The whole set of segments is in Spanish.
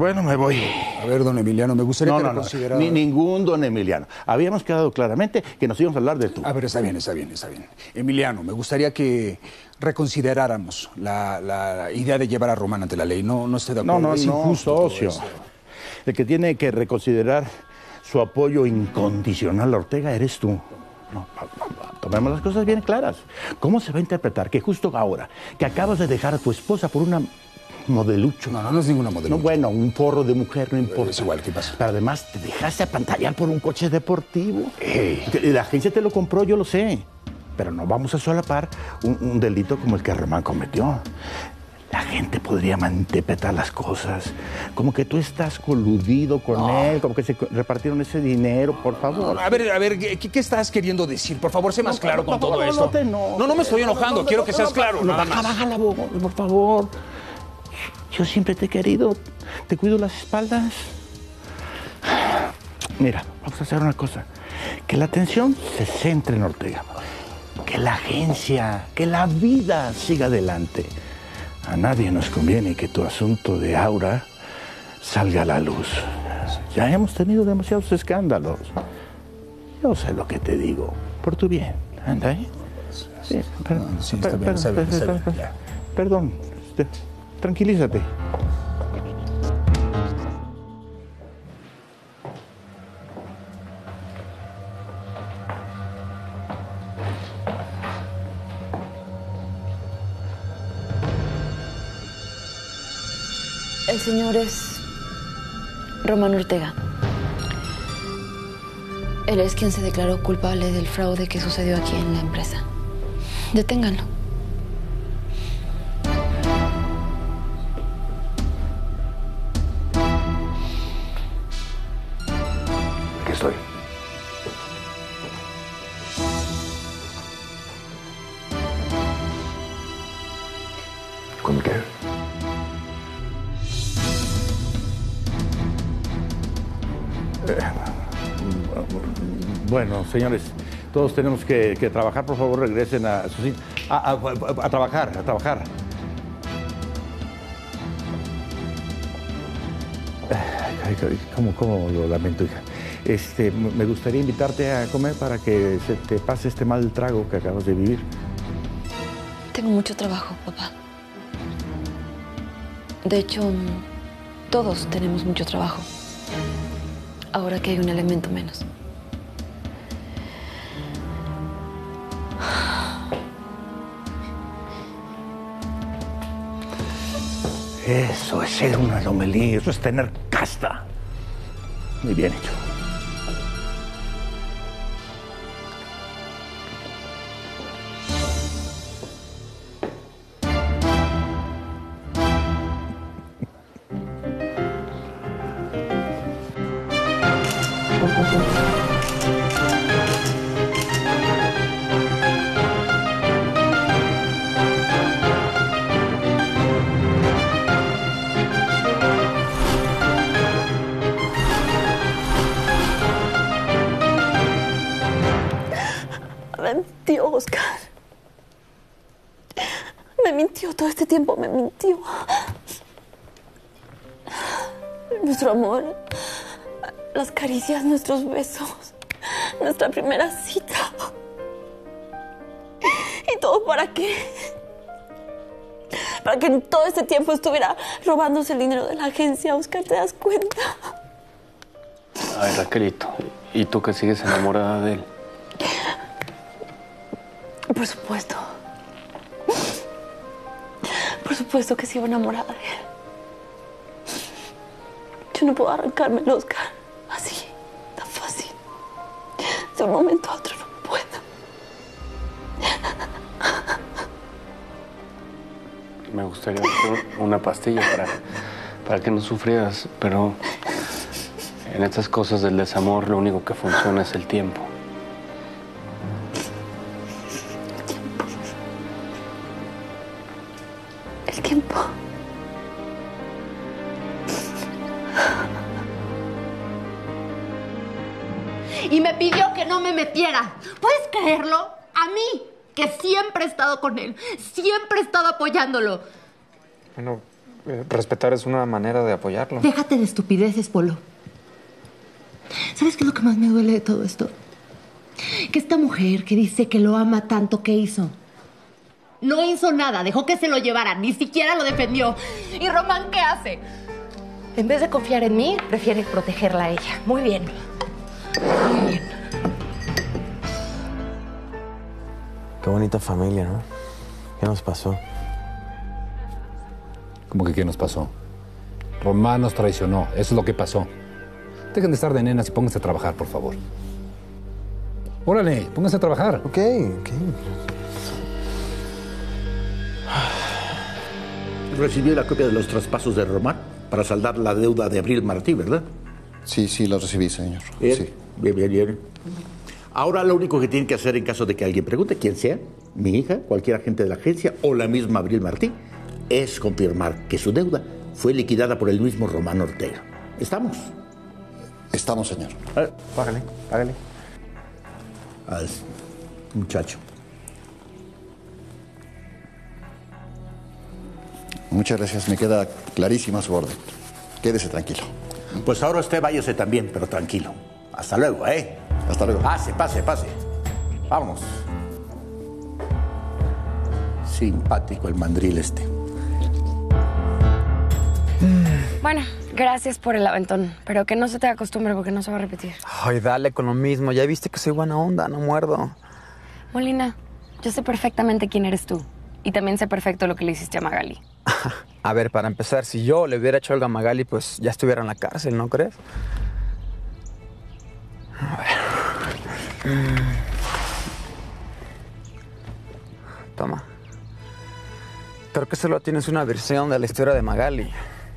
Bueno, me voy. A ver, don Emiliano, me gustaría que lo considerara... Ningún don Emiliano. Habíamos quedado claramente que nos íbamos a hablar de tú. A ver, está bien. Emiliano, me gustaría que reconsideráramos la idea de llevar a Román ante la ley. No estoy de acuerdo. Es injusto, socio. El que tiene que reconsiderar su apoyo incondicional a Ortega eres tú. Tomemos las cosas bien claras. ¿Cómo se va a interpretar que justo ahora que acabas de dejar a tu esposa por una modelucho? No es ninguna modelucho. Bueno, un forro de mujer, no importa. Es igual, ¿qué pasa? Pero además te dejaste apantallar por un coche deportivo. Hey. La agencia te lo compró, yo lo sé. Pero no vamos a solapar un delito como el que Román cometió. La gente podría malinterpretar las cosas. Como que tú estás coludido con él, como que se repartieron ese dinero, por favor. A ver, ¿qué estás queriendo decir? Por favor, sé más claro con todo esto. No me estoy enojando, quiero que seas claro. Baja la voz, por favor. Yo siempre te he querido, te cuido las espaldas. Mira, vamos a hacer una cosa. Que la atención se centre en Ortega. Que la agencia, que la vida siga adelante. A nadie nos conviene que tu asunto de Aura salga a la luz. Ya hemos tenido demasiados escándalos. Yo sé lo que te digo, por tu bien. Anda, ¿eh? Sí, perdón, tranquilízate. El señor es Román Ortega. Él es quien se declaró culpable del fraude que sucedió aquí en la empresa. Deténganlo. Aquí estoy. ¿Con qué? Bueno, señores, todos tenemos que trabajar. Por favor, regresen a sus... A trabajar. ¿Cómo lo lamento, hija? Me gustaría invitarte a comer para que se te pase este mal trago que acabas de vivir. Tengo mucho trabajo, papá. De hecho, todos tenemos mucho trabajo. Ahora que hay un elemento menos. Eso es ser una lomelí, eso es tener casta. Muy bien hecho. Nuestro amor, las caricias, nuestros besos, nuestra primera cita. ¿Y todo para qué? Para que en todo este tiempo estuviera robándose el dinero de la agencia, Oscar, ¿te das cuenta? A ver, Raquelito, ¿y tú que sigues enamorada de él? Por supuesto que sigo enamorada de él. Yo no puedo arrancarme el Oscar así, tan fácil. De un momento a otro no puedo. Me gustaría hacer una pastilla para que no sufrieras, pero en estas cosas del desamor lo único que funciona es el tiempo. ¿Puedes creerlo? A mí, que siempre he estado con él, siempre he estado apoyándolo. Bueno, Respetar es una manera de apoyarlo. Déjate de estupideces, Polo. ¿Sabes qué es lo que más me duele de todo esto? Que esta mujer que dice que lo ama tanto, ¿qué hizo? No hizo nada, dejó que se lo llevaran, ni siquiera lo defendió. ¿Y Román qué hace? En vez de confiar en mí, prefiere protegerla a ella. Muy bien. Muy bien. Qué bonita familia, ¿no? ¿Qué nos pasó? ¿Cómo que qué nos pasó? Román nos traicionó, eso es lo que pasó. Dejen de estar de nenas y pónganse a trabajar, por favor. Órale, pónganse a trabajar. Ok, ok. Recibió la copia de los traspasos de Román para saldar la deuda de Abril Martí, ¿verdad? Sí, sí, la recibí, señor. Bien, sí. Bien. Ahora lo único que tienen que hacer en caso de que alguien pregunte, quién sea, mi hija, cualquier agente de la agencia o la misma Abril Martí, es confirmar que su deuda fue liquidada por el mismo Román Ortega. ¿Estamos? Estamos, señor. Págale, págale. Al muchacho. Muchas gracias, me queda clarísima su orden. Quédese tranquilo. Pues ahora usted váyase también, pero tranquilo. Hasta luego, ¿eh? Hasta luego. Pase, pase, pase. Vámonos. Simpático el mandril este. Bueno, gracias por el aventón, pero que no se te acostumbre porque no se va a repetir. Ay, dale con lo mismo. Ya viste que soy buena onda, no muerdo. Molina, yo sé perfectamente quién eres tú. Y también sé perfecto lo que le hiciste a Magali. A ver, para empezar, si yo le hubiera hecho algo a Magali, pues ya estuviera en la cárcel, ¿no crees? A ver. Toma. Creo que solo tienes una versión de la historia de Magali.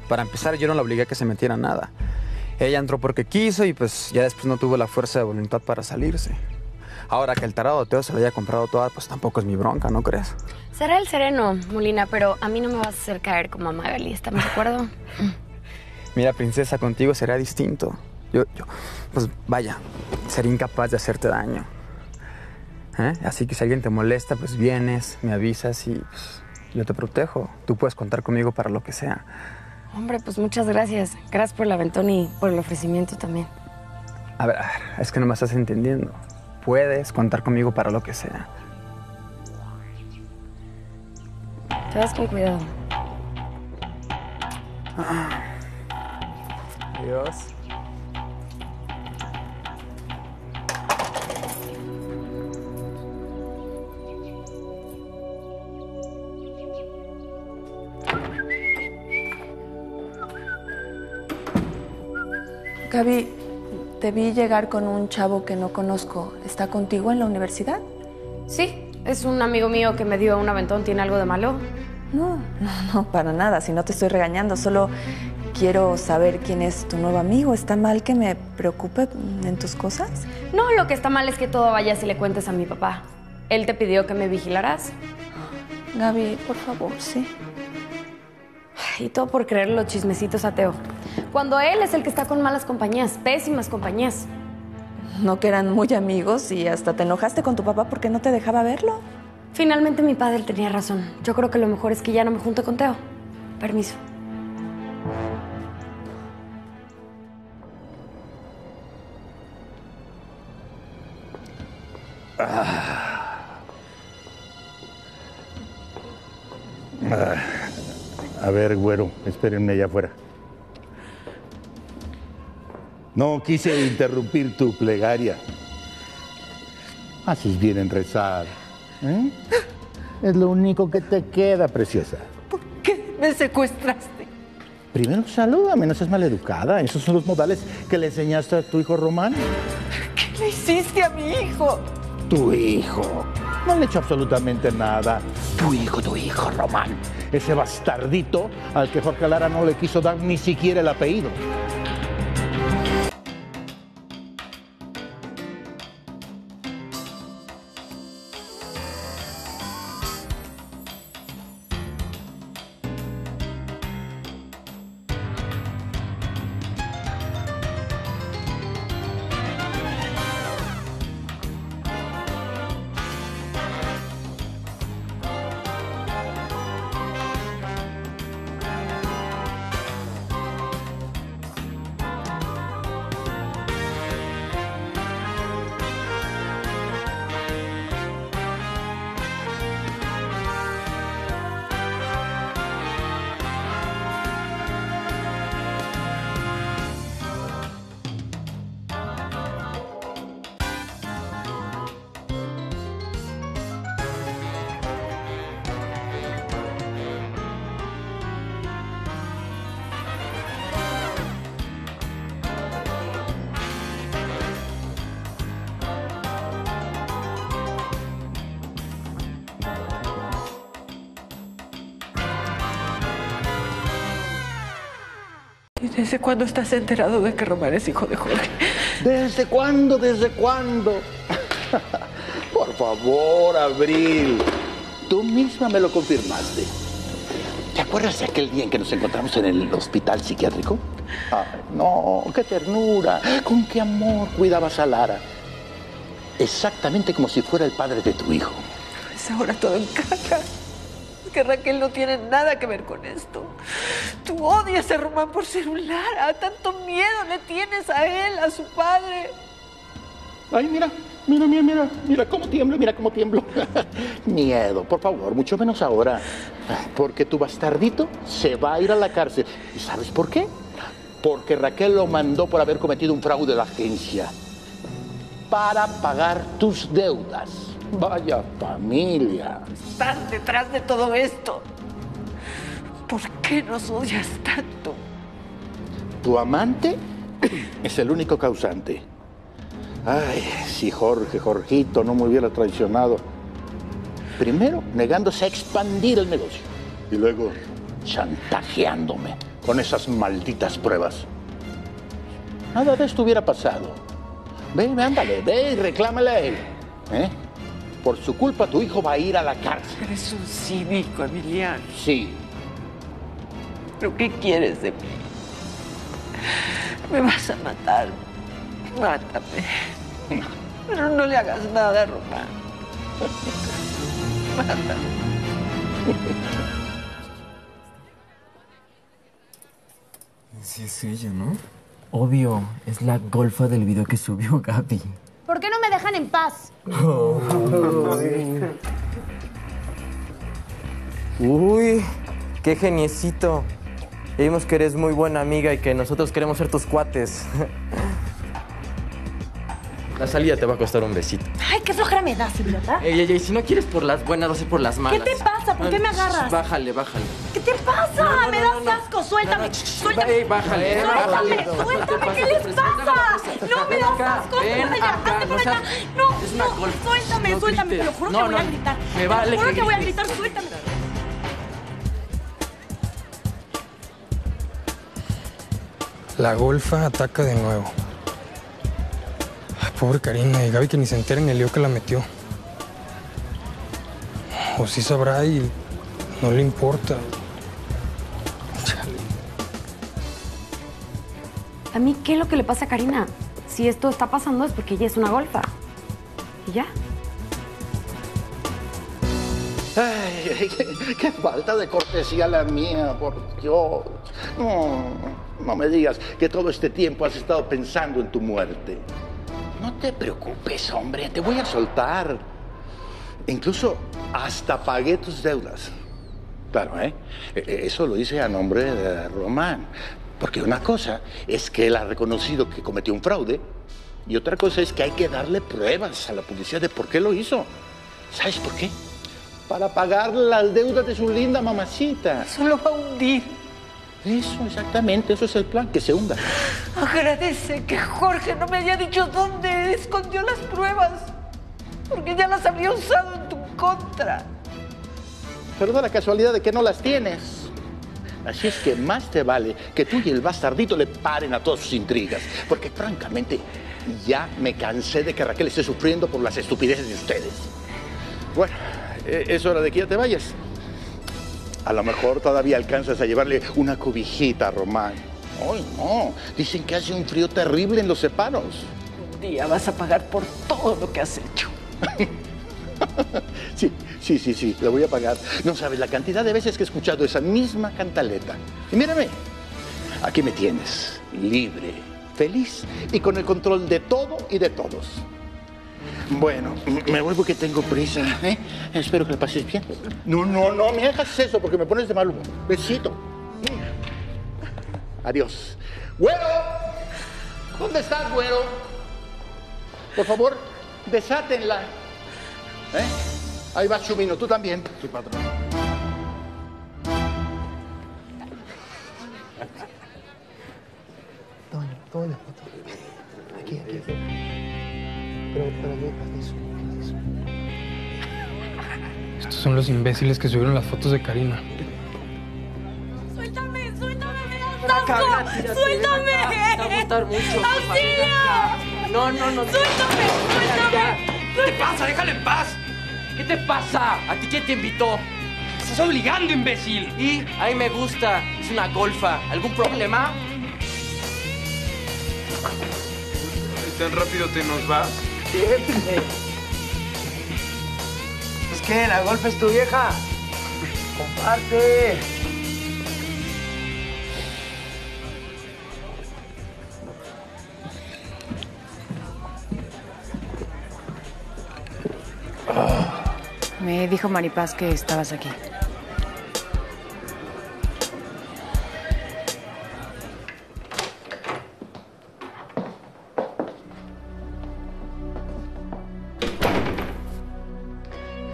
Para empezar, yo no la obligué a que se metiera en nada. Ella entró porque quiso y pues ya después no tuvo la fuerza de voluntad para salirse. Ahora que el tarado Teo se lo haya comprado toda, pues tampoco es mi bronca, ¿no crees? Será el sereno, Molina, pero a mí no me vas a hacer caer como a Magali, ¿estamos de acuerdo? Mira, princesa, contigo será distinto. Yo, pues vaya, seré incapaz de hacerte daño. ¿Eh? Así que si alguien te molesta, pues vienes, me avisas y pues, yo te protejo. Tú puedes contar conmigo para lo que sea. Hombre, pues muchas gracias. Gracias por el aventón y por el ofrecimiento también. A ver, es que no me estás entendiendo. Puedes contar conmigo para lo que sea. Te vas con cuidado. Adiós. Gaby, te vi llegar con un chavo que no conozco. ¿Está contigo en la universidad? Sí, es un amigo mío que me dio un aventón. ¿Tiene algo de malo? No, para nada. Si no te estoy regañando, solo quiero saber quién es tu nuevo amigo. ¿Está mal que me preocupe en tus cosas? No, lo que está mal es que todo vayas y le cuentes a mi papá. Él te pidió que me vigilaras. Gaby, por favor, sí. Y todo por creer los chismecitos a Teo. Cuando él es el que está con malas compañías, pésimas compañías. ¿No que eran muy amigos y hasta te enojaste con tu papá porque no te dejaba verlo? Finalmente mi padre tenía razón. Yo creo que lo mejor es que ya no me junte con Teo. Permiso. A ver, güero, espérenme allá afuera. No quise interrumpir tu plegaria. Haces bien en rezar. ¿Eh? Es lo único que te queda, preciosa. ¿Por qué me secuestraste? Primero, salúdame, no seas maleducada. Esos son los modales que le enseñaste a tu hijo Román. ¿Qué le hiciste a mi hijo? Tu hijo. No le he hecho absolutamente nada. Tu hijo, Román. Ese bastardito al que Jorge Lara no le quiso dar ni siquiera el apellido. ¿Desde cuándo estás enterado de que Román es hijo de Jorge? ¿Desde cuándo? ¿Desde cuándo? Por favor, Abril. Tú misma me lo confirmaste. ¿Te acuerdas de aquel día en que nos encontramos en el hospital psiquiátrico? Ah, no, qué ternura. Con qué amor cuidabas a Lara. Exactamente como si fuera el padre de tu hijo. Es ahora todo encaja. Es que Raquel no tiene nada que ver con esto. Tú odias a Román por ser un Lara. Tanto miedo le tienes a él, a su padre. Ay, mira. Mira, mira, mira, mira cómo tiemblo, mira cómo tiemblo. Miedo, por favor, mucho menos ahora. Porque tu bastardito se va a ir a la cárcel. ¿Y sabes por qué? Porque Raquel lo mandó por haber cometido un fraude de la agencia. Para pagar tus deudas. Vaya familia. Estás detrás de todo esto. ¿Por qué nos odias tanto? Tu amante es el único causante. Ay, si Jorgito no me hubiera traicionado. Primero, negándose a expandir el negocio. Y luego, chantajeándome con esas malditas pruebas. Nada de esto hubiera pasado. Ve, ándale, ve y reclámale a él. ¿Eh? Por su culpa, tu hijo va a ir a la cárcel. Eres un cínico, Emiliano. Sí. ¿Pero qué quieres de mí? Me vas a matar. Mátame. Pero no le hagas nada, Román. Mátame. Sí es ella, ¿no? Obvio, es la golfa del video que subió Gaby. ¿Por qué no me dejan en paz? Oh. Uy, qué geniecito. Ya vimos que eres muy buena amiga y que nosotros queremos ser tus cuates. La salida te va a costar un besito. Ay, qué flojera me das, idiota. Ey, si no quieres por las buenas, va a ser por las malas. ¿Qué te pasa? ¿Por qué me agarras? Bájale. ¿Qué te pasa? Me das asco. Suéltame. Suéltame. Bájale. Suéltame. ¿Qué les pasa? No, me das asco. Hazte por acá. No. Suéltame. Te lo juro que voy a gritar. Me vale. Te lo juro que voy a gritar. Suéltame. La golfa ataca de nuevo. Pobre Karina y Gaby, que ni se enteren el lío que la metió. O sí sabrá y no le importa. Chale. ¿A mí qué es lo que le pasa a Karina? Si esto está pasando es porque ella es una golfa. ¿Y ya? Ay, qué falta de cortesía la mía, por Dios. No me digas que todo este tiempo has estado pensando en tu muerte. No te preocupes, hombre, te voy a soltar. Incluso hasta pagué tus deudas. Claro, ¿eh? Eso lo hice a nombre de Román. Porque una cosa es que él ha reconocido que cometió un fraude y otra cosa es que hay que darle pruebas a la policía de por qué lo hizo. ¿Sabes por qué? Para pagar las deudas de su linda mamacita. Solo va a hundir. Eso, exactamente, eso es el plan, que se hunda. Agradece que Jorge no me haya dicho dónde escondió las pruebas, porque ya las habría usado en tu contra. Pero da la casualidad de que no las tienes. Así es que más te vale que tú y el bastardito le paren a todas sus intrigas, porque francamente ya me cansé de que Raquel esté sufriendo por las estupideces de ustedes. Bueno, es hora de que ya te vayas. A lo mejor todavía alcanzas a llevarle una cobijita a Román. ¡Ay, no! Dicen que hace un frío terrible en los separos. Un día vas a pagar por todo lo que has hecho. Sí, la voy a pagar. No sabes la cantidad de veces que he escuchado esa misma cantaleta. Y mírame, aquí me tienes, libre, feliz y con el control de todo y de todos. Bueno, me voy porque tengo prisa, ¿eh? Espero que la pases bien. No me hagas eso porque me pones de mal humor. Besito. Adiós. ¡Güero! ¿Dónde estás, güero? Por favor, desátenla. ¿Eh? Ahí va Chumino, tú también. Sí, patrón. Tony. Aquí. Pero ¿qué es eso? Estos son los imbéciles que subieron las fotos de Karina. ¡Suéltame! ¡Me das asco! ¡Suéltame! Te va a mucho. ¡Auxilio! No. ¡Suéltame! ¡Suéltame! ¿Qué te pasa? ¡Déjalo en paz! ¿Qué te pasa? ¿A ti quién te invitó? ¡Te estás obligando, imbécil! Y a mí me gusta. Es una golfa. ¿Algún problema? ¿Tan rápido te nos vas? ¿Es que la golfa es tu vieja? ¡Comparte! Me dijo Maripaz que estabas aquí.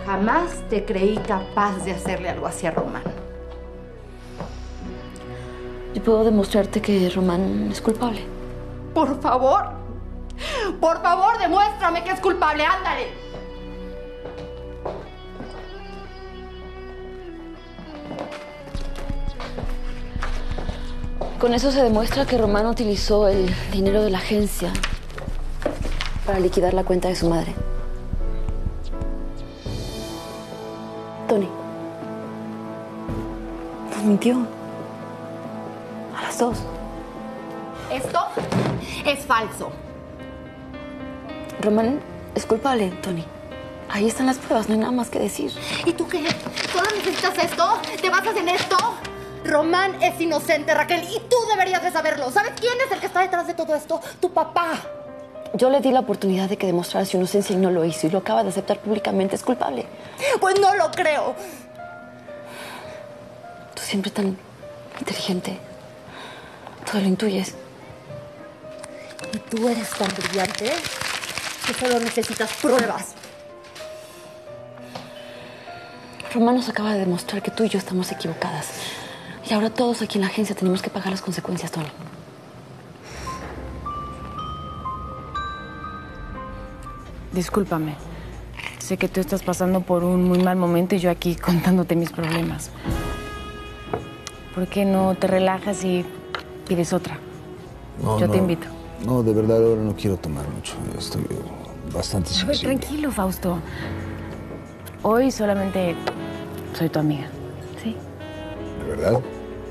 Jamás te creí capaz de hacerle algo así a Román. Yo puedo demostrarte que Román es culpable. Por favor, demuéstrame que es culpable, ándale. Con eso se demuestra que Román utilizó el dinero de la agencia para liquidar la cuenta de su madre. Tony nos mintió. A las dos. Esto es falso. Román es culpable, Tony. Ahí están las pruebas, no hay nada más que decir. ¿Y tú qué? ¿Solo necesitas esto? ¿Te basas en esto? Román es inocente, Raquel, y tú deberías de saberlo. ¿Sabes quién es el que está detrás de todo esto? Tu papá. Yo le di la oportunidad de que demostrara su inocencia y no lo hizo. Y lo acaba de aceptar públicamente. Es culpable. Pues no lo creo. Tú siempre tan inteligente. Todo lo intuyes. Y tú eres tan brillante que solo necesitas pruebas. Román nos acaba de demostrar que tú y yo estamos equivocadas. Y ahora todos aquí en la agencia tenemos que pagar las consecuencias, Tony. Discúlpame. Sé que tú estás pasando por un muy mal momento y yo aquí contándote mis problemas. ¿Por qué no te relajas y pides otra? Yo te invito. No, de verdad, ahora no quiero tomar mucho. Estoy bastante sensible. Tranquilo, Fausto. Hoy solamente soy tu amiga, ¿sí? ¿De verdad?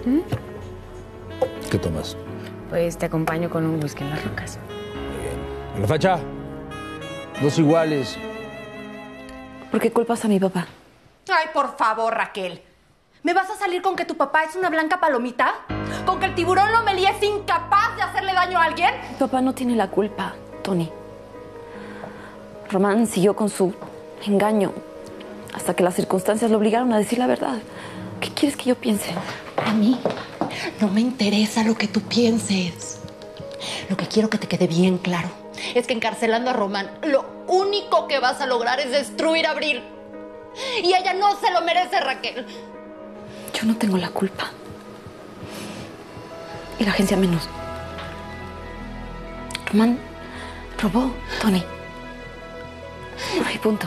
¿Mm? ¿Qué tomas? Pues te acompaño con un whisky en las rocas. Muy bien. ¡A la facha! Dos iguales. ¿Por qué culpas a mi papá? Ay, por favor, Raquel. ¿Me vas a salir con que tu papá es una blanca palomita? ¿Con que el tiburón Lomelí es incapaz de hacerle daño a alguien? Mi papá no tiene la culpa, Tony. Román siguió con su engaño hasta que las circunstancias lo obligaron a decir la verdad. ¿Qué quieres que yo piense? A mí no me interesa lo que tú pienses. Lo que quiero que te quede bien claro es que encarcelando a Román, lo único que vas a lograr es destruir a Abril. Y ella no se lo merece, Raquel. Yo no tengo la culpa. Y la agencia menos. Román robó, Tony. Ay, punto.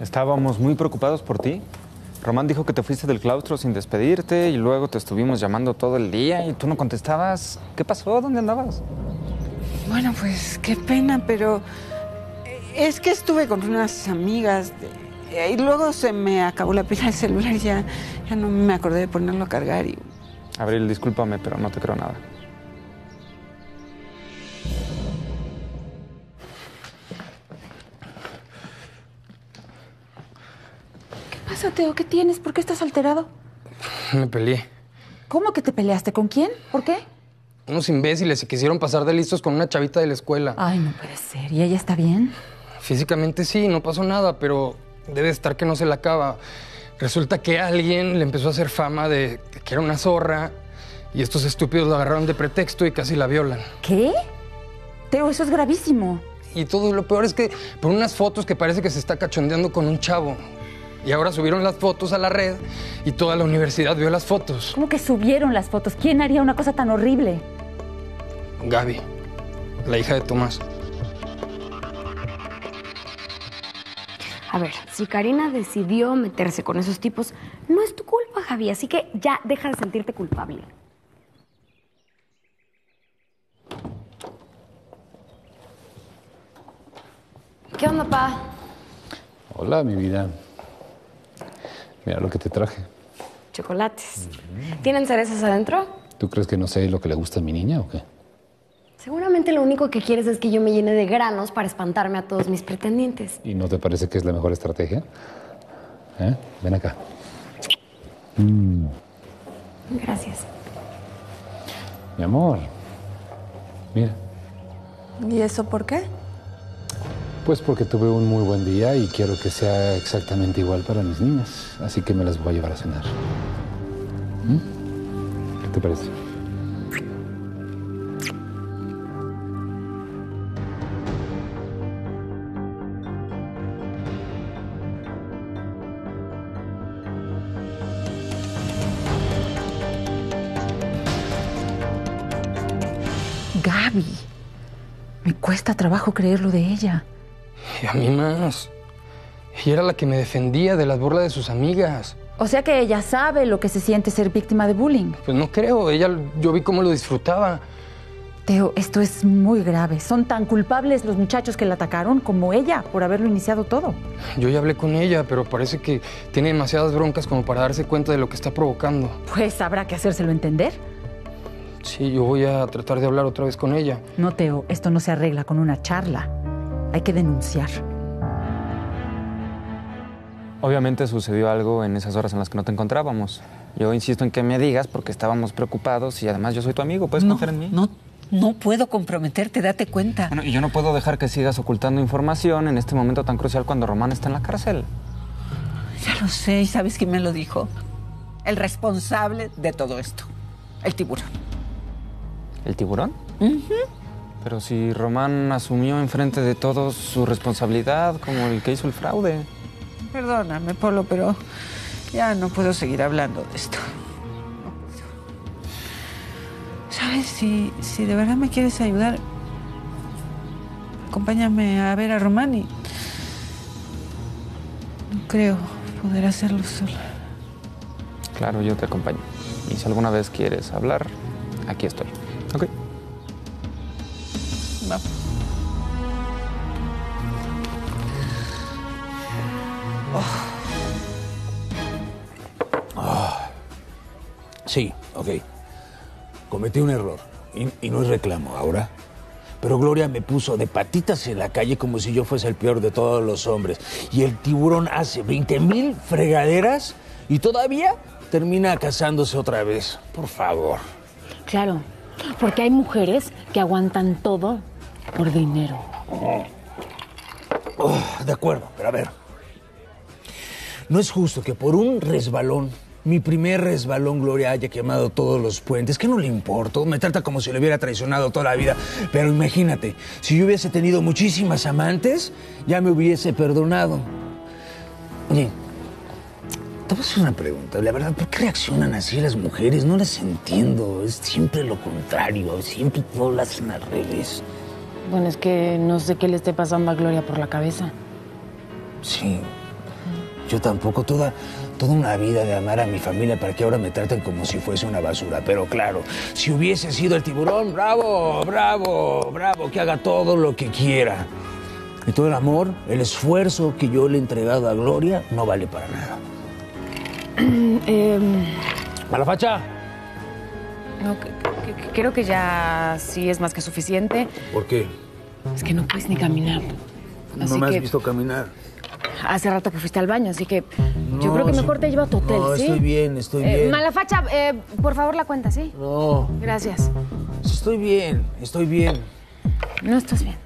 Estábamos muy preocupados por ti. Román dijo que te fuiste del claustro sin despedirte y luego te estuvimos llamando todo el día y tú no contestabas. ¿Qué pasó? ¿Dónde andabas? Bueno, pues qué pena, pero es que estuve con unas amigas y luego se me acabó la pila del celular y ya no me acordé de ponerlo a cargar. Y... Abril, discúlpame, pero no te creo nada. Teo, ¿qué tienes? ¿Por qué estás alterado? Me peleé. ¿Cómo que te peleaste? ¿Con quién? ¿Por qué? Unos imbéciles se quisieron pasar de listos con una chavita de la escuela. Ay, no puede ser. ¿Y ella está bien? Físicamente sí, no pasó nada, pero debe estar que no se la acaba. Resulta que alguien le empezó a hacer fama de que era una zorra y estos estúpidos la agarraron de pretexto y casi la violan. ¿Qué? Teo, eso es gravísimo. Y todo lo peor es que por unas fotos que parece que se está cachondeando con un chavo. Y ahora subieron las fotos a la red y toda la universidad vio las fotos. ¿Cómo que subieron las fotos? ¿Quién haría una cosa tan horrible? Gaby, la hija de Tomás. A ver, si Karina decidió meterse con esos tipos, no es tu culpa, Javi, así que ya deja de sentirte culpable. ¿Qué onda, pa? Hola, mi vida. Mira lo que te traje. Chocolates. ¿Tienen cerezas adentro? ¿Tú crees que no sé lo que le gusta a mi niña o qué? Seguramente lo único que quieres es que yo me llene de granos para espantarme a todos mis pretendientes. ¿Y no te parece que es la mejor estrategia? ¿Eh? Ven acá. Gracias. Mi amor, mira. ¿Y eso por qué? Pues porque tuve un muy buen día y quiero que sea exactamente igual para mis niñas. Así que me las voy a llevar a cenar. ¿Qué te parece? Gaby, me cuesta trabajo creerlo de ella. Y a mí más. Ella era la que me defendía de las burlas de sus amigas. O sea que ella sabe lo que se siente ser víctima de bullying. Pues no creo. Yo vi cómo lo disfrutaba. Teo, esto es muy grave. Son tan culpables los muchachos que la atacaron como ella por haberlo iniciado todo. Yo ya hablé con ella, pero parece que tiene demasiadas broncas como para darse cuenta de lo que está provocando. Pues habrá que hacérselo entender. Sí, yo voy a tratar de hablar otra vez con ella. No, Teo, esto no se arregla con una charla. Hay que denunciar. Obviamente sucedió algo en esas horas en las que no te encontrábamos. Yo insisto en que me digas porque estábamos preocupados y además yo soy tu amigo. ¿Puedes confiar en mí? No puedo comprometerte, date cuenta. Bueno, y yo no puedo dejar que sigas ocultando información en este momento tan crucial cuando Román está en la cárcel. Ya lo sé, ¿y sabes quién me lo dijo? El responsable de todo esto, el tiburón. ¿El tiburón? Pero si Román asumió enfrente de todos su responsabilidad como el que hizo el fraude. Perdóname, Polo, pero ya no puedo seguir hablando de esto. ¿Sabes? Si de verdad me quieres ayudar, acompáñame a ver a Román y... no creo poder hacerlo sola. Claro, yo te acompaño. Y si alguna vez quieres hablar, aquí estoy. ¿Ok? Vamos. Sí, ok. Cometí un error y no es reclamo ahora. Pero Gloria me puso de patitas en la calle como si yo fuese el peor de todos los hombres. Y el tiburón hace 20,000 fregaderas y todavía termina casándose otra vez. Por favor. Claro, porque hay mujeres que aguantan todo por dinero. De acuerdo, pero a ver. No es justo que por un resbalón, mi primer resbalón, Gloria haya quemado todos los puentes. ¿Qué no le importa? Me trata como si le hubiera traicionado toda la vida. Pero imagínate, si yo hubiese tenido muchísimas amantes, ya me hubiese perdonado. Oye, te voy a hacer una pregunta. La verdad, ¿por qué reaccionan así las mujeres? No las entiendo. Es siempre lo contrario. Siempre todo lo hacen al revés. Bueno, es que no sé qué le esté pasando a Gloria por la cabeza. Sí. Yo tampoco. Toda una vida de amar a mi familia para que ahora me traten como si fuese una basura. Pero claro, si hubiese sido el tiburón, bravo, bravo, bravo, que haga todo lo que quiera. Y todo el amor, el esfuerzo que yo le he entregado a Gloria no vale para nada. Malafacha. No, creo que ya sí es más que suficiente. ¿Por qué? Es que no puedes ni caminar. No me has visto caminar. Hace rato que fuiste al baño, así que yo creo que mejor te llevo a tu hotel, ¿sí? No, estoy bien, estoy bien. Malafacha, por favor la cuenta, ¿sí? No. Gracias. Estoy bien, estoy bien. No estás bien.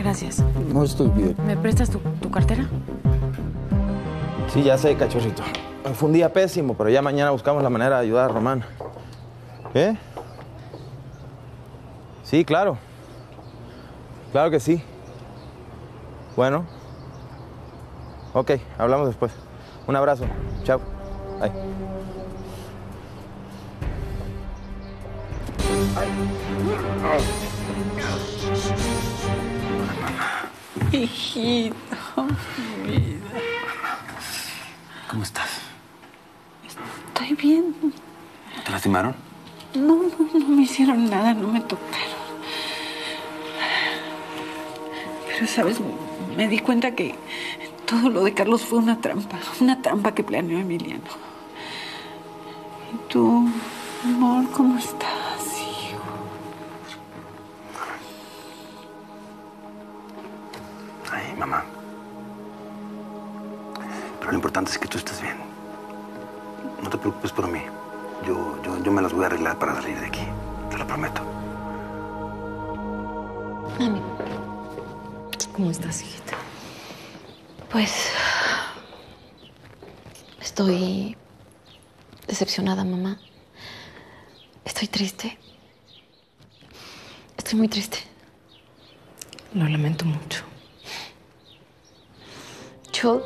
Gracias. No estoy bien. ¿Me prestas tu cartera? Sí, ya sé, cachorrito. Fue un día pésimo, pero ya mañana buscamos la manera de ayudar a Román. ¿Eh? Sí, claro. Claro que sí. Bueno. Ok, hablamos después. Un abrazo. Chao. Bye. Hijito, mi vida. ¿Cómo estás? Estoy bien. ¿Te lastimaron? No me hicieron nada, no me tocaron. Pero, ¿sabes? Me di cuenta que todo lo de Carlos fue una trampa que planeó Emiliano. ¿Y tú, amor, cómo estás, hijo? Ay, mamá. Pero lo importante es que tú estés bien. No te preocupes por mí. Yo me las voy a arreglar para salir de aquí. Te lo prometo. Mami. ¿Cómo estás, hijita? Pues... estoy... decepcionada, mamá. Estoy triste. Estoy muy triste. Lo lamento mucho. Yo...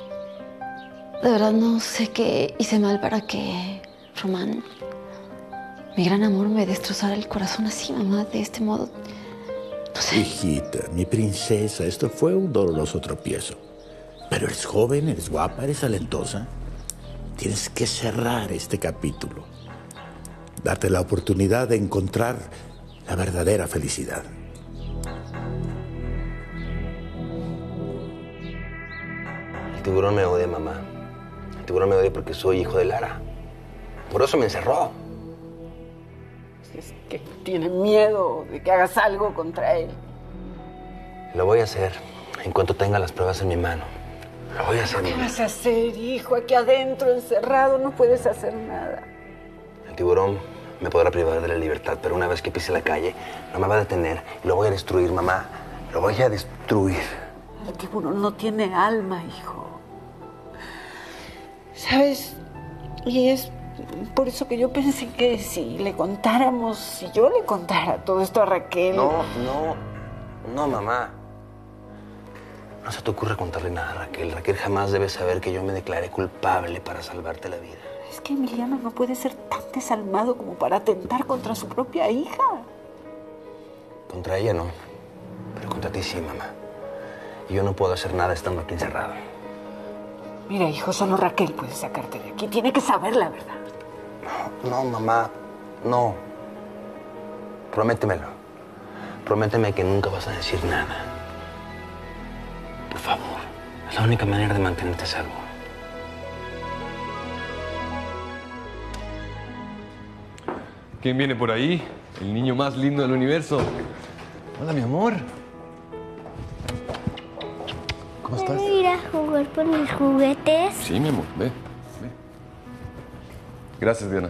de verdad no sé qué hice mal para que... Román... mi gran amor me destrozara el corazón así, mamá, de este modo... Sí. Hijita, mi princesa, esto fue un doloroso tropiezo. Pero eres joven, eres guapa, eres talentosa. Tienes que cerrar este capítulo. Darte la oportunidad de encontrar la verdadera felicidad. El tiburón me odia, mamá. El tiburón me odia porque soy hijo de Lara. Por eso me encerró. Es que tiene miedo de que hagas algo contra él. Lo voy a hacer en cuanto tenga las pruebas en mi mano. Lo voy a hacer. ¿Qué vas a hacer, hijo? Aquí adentro, encerrado, no puedes hacer nada. El tiburón me podrá privar de la libertad, pero una vez que pise la calle, no me va a detener. Lo voy a destruir, mamá. Lo voy a destruir. El tiburón no tiene alma, hijo. ¿Sabes? Y es... por eso que yo pensé que si le contáramos, si yo le contara todo esto a Raquel... No, mamá. No se te ocurra contarle nada a Raquel. Raquel jamás debe saber que yo me declaré culpable para salvarte la vida. Es que Emiliano no puede ser tan desalmado como para atentar contra su propia hija. Contra ella no, pero contra ti sí, mamá. Y yo no puedo hacer nada estando aquí encerrado. Mira, hijo, solo Raquel puede sacarte de aquí. Tiene que saber la verdad. No, mamá, no. Prométemelo. Prométeme que nunca vas a decir nada. Por favor, es la única manera de mantenerte salvo. ¿Quién viene por ahí? El niño más lindo del universo. Hola, mi amor. ¿Cómo estás? ¿Puedo ir a jugar con mis juguetes? Sí, mi amor, ve. Gracias, Diana.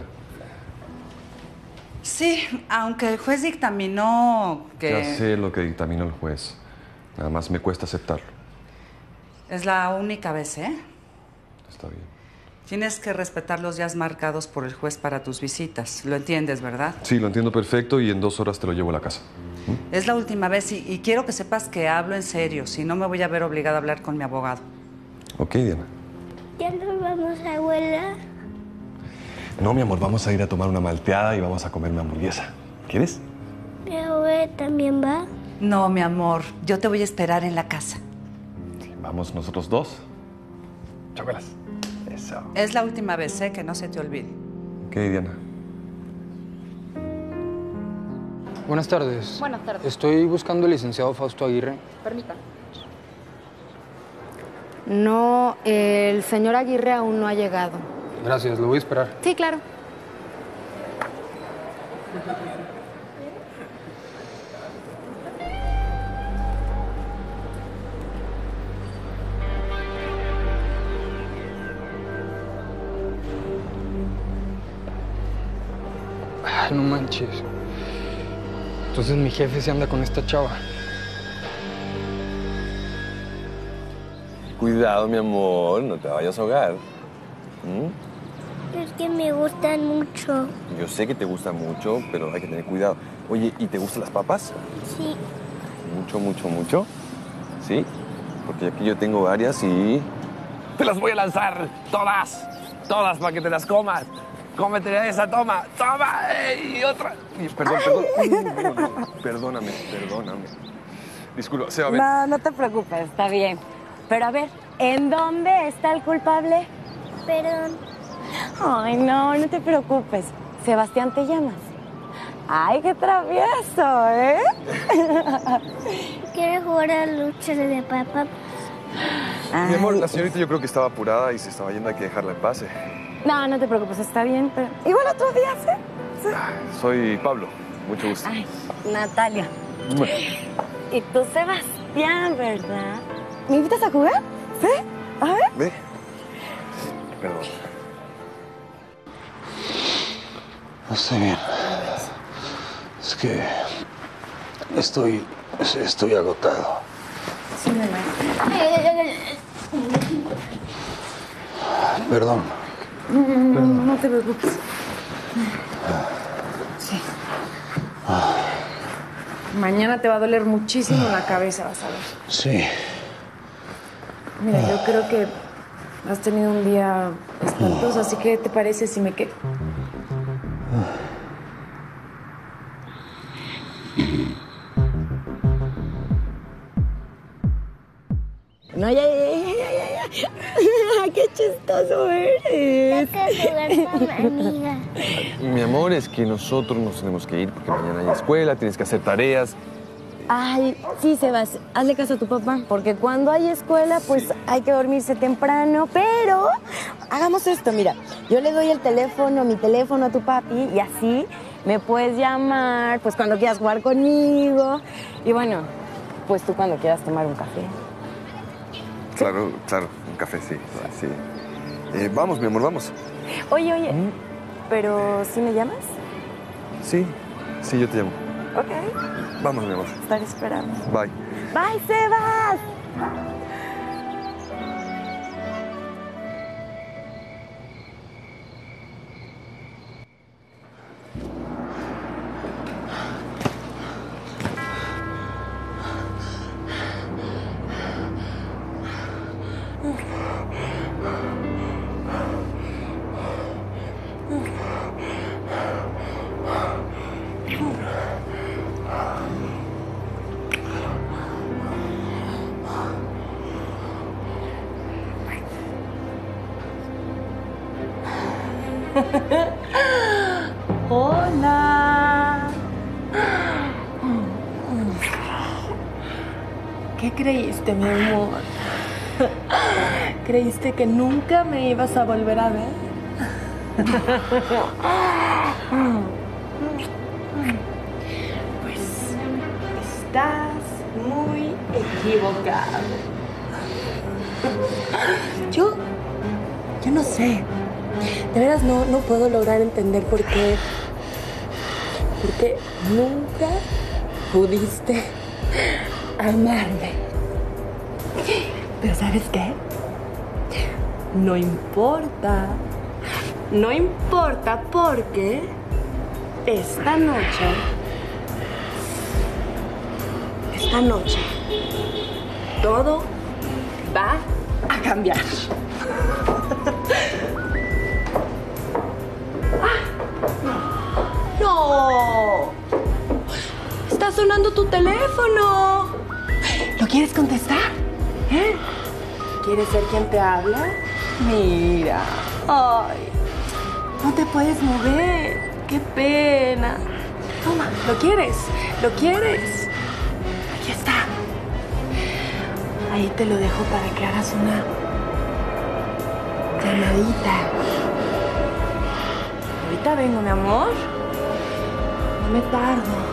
Sí, aunque el juez dictaminó que... Ya sé lo que dictaminó el juez. Nada más me cuesta aceptarlo. Es la única vez, ¿eh? Está bien. Tienes que respetar los días marcados por el juez para tus visitas. ¿Lo entiendes, verdad? Sí, lo entiendo perfecto y en 2 horas te lo llevo a la casa. ¿Mm? Es la última vez y quiero que sepas que hablo en serio. Si no, me voy a ver obligada a hablar con mi abogado. Ok, Diana. ¿Ya nos vamos, abuela? No, mi amor, vamos a ir a tomar una malteada y vamos a comer una hamburguesa. ¿Quieres? ¿Mi abuela también va? No, mi amor, yo te voy a esperar en la casa. Vamos nosotros dos. Chócalas. Eso. Es la última vez, ¿eh? Que no se te olvide. Ok, Diana. Buenas tardes. Buenas tardes. Estoy buscando al licenciado Fausto Aguirre. Permítame. No, el señor Aguirre aún no ha llegado. Gracias, lo voy a esperar. Sí, claro. No manches. Entonces mi jefe se anda con esta chava. Cuidado, mi amor, no te vayas a ahogar. ¿Mm? Es que me gustan mucho. Yo sé que te gustan mucho, pero hay que tener cuidado. Oye, ¿y te gustan las papas? Sí. ¿Mucho? ¿Sí? Porque aquí yo tengo varias y... ¡Te las voy a lanzar! ¡Todas! ¡Todas para que te las comas! ¡Cómete esa! ¡Toma! ¡Toma! ¡Y otra! Perdón, perdón. Perdóname, perdóname. Disculpa, Seba, ven. No, no te preocupes, está bien. Pero a ver, ¿en dónde está el culpable? Perdón. Ay, no, no te preocupes. Sebastián, ¿te llamas? Ay, qué travieso, ¿eh? Quiero jugar a luchas de papá. Ay. Mi amor, la señorita yo creo que estaba apurada y se estaba yendo, hay que dejarla en paz. No, no te preocupes, está bien, pero... Igual otros días, ¿eh? Sí. Soy Pablo, mucho gusto. Ay, Natalia. Bueno. Y tú, Sebastián, ¿verdad? ¿Me invitas a jugar? ¿Sí? A ver. Ve. Perdón. No estoy bien. Es que... Estoy agotado. Sí, mamá. Perdón. No te preocupes. Sí. Mañana te va a doler muchísimo la cabeza, vas a ver. Sí. Mira, yo creo que has tenido un día espantoso, así que ¿te parece si me quedo? No, ya. ¡Qué chistoso eres! Tengo que jugar con mi amiga. Mi amor, es que nosotros nos tenemos que ir porque mañana hay escuela, tienes que hacer tareas. Ay, sí, Sebas, hazle caso a tu papá, porque cuando hay escuela, pues sí, hay que dormirse temprano, pero hagamos esto, mira, yo le doy el teléfono, mi teléfono a tu papi y así me puedes llamar, pues cuando quieras jugar conmigo y bueno, pues tú cuando quieras tomar un café. Claro, claro, un café, sí, sí. Vamos, mi amor, vamos. Oye, ¿pero sí me llamas? Sí, yo te llamo. Ok. Vamos, mi amor. Estaré esperando. Bye. Bye, Sebas. Hola. ¿Qué creíste, mi amor? ¿Creíste que nunca me ibas a volver a ver? Pues estás muy equivocado. Yo no sé. De veras, no puedo lograr entender por qué... nunca pudiste amarme. Pero ¿sabes qué? No importa. No importa porque... esta noche... todo va a cambiar. ¡No! ¡Está sonando tu teléfono! ¿Lo quieres contestar? ¿Eh? ¿Quieres ser quien te habla? Mira. ¡Ay! No te puedes mover. ¡Qué pena! Toma, ¿lo quieres? ¿Lo quieres? Aquí está. Ahí te lo dejo para que hagas una... llamadita. Ahorita vengo, mi amor. No me tardo.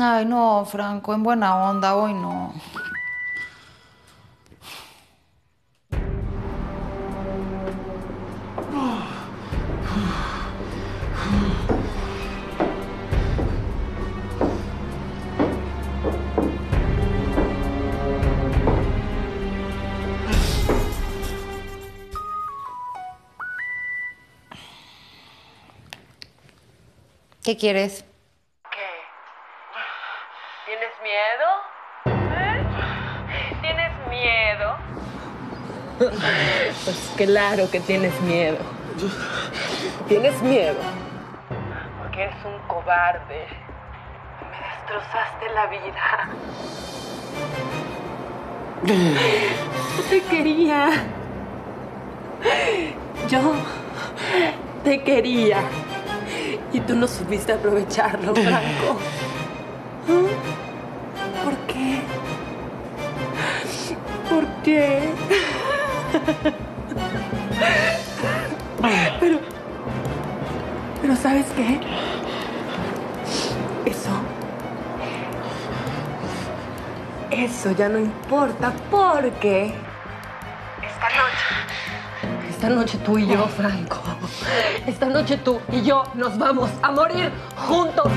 Ay, no, Franco, en buena onda, hoy no. ¿Qué quieres? ¿Qué? ¿Tienes miedo? ¿Eh? ¿Tienes miedo? Pues claro que tienes miedo. ¿Tienes miedo? Porque eres un cobarde. Me destrozaste la vida. Yo te quería. Yo te quería. Y tú no supiste aprovecharlo, Franco. ¿Por qué? ¿Por qué? Pero ¿sabes qué? Eso ya no importa porque... Esta noche tú y yo, Franco. Esta noche tú y yo nos vamos a morir juntos.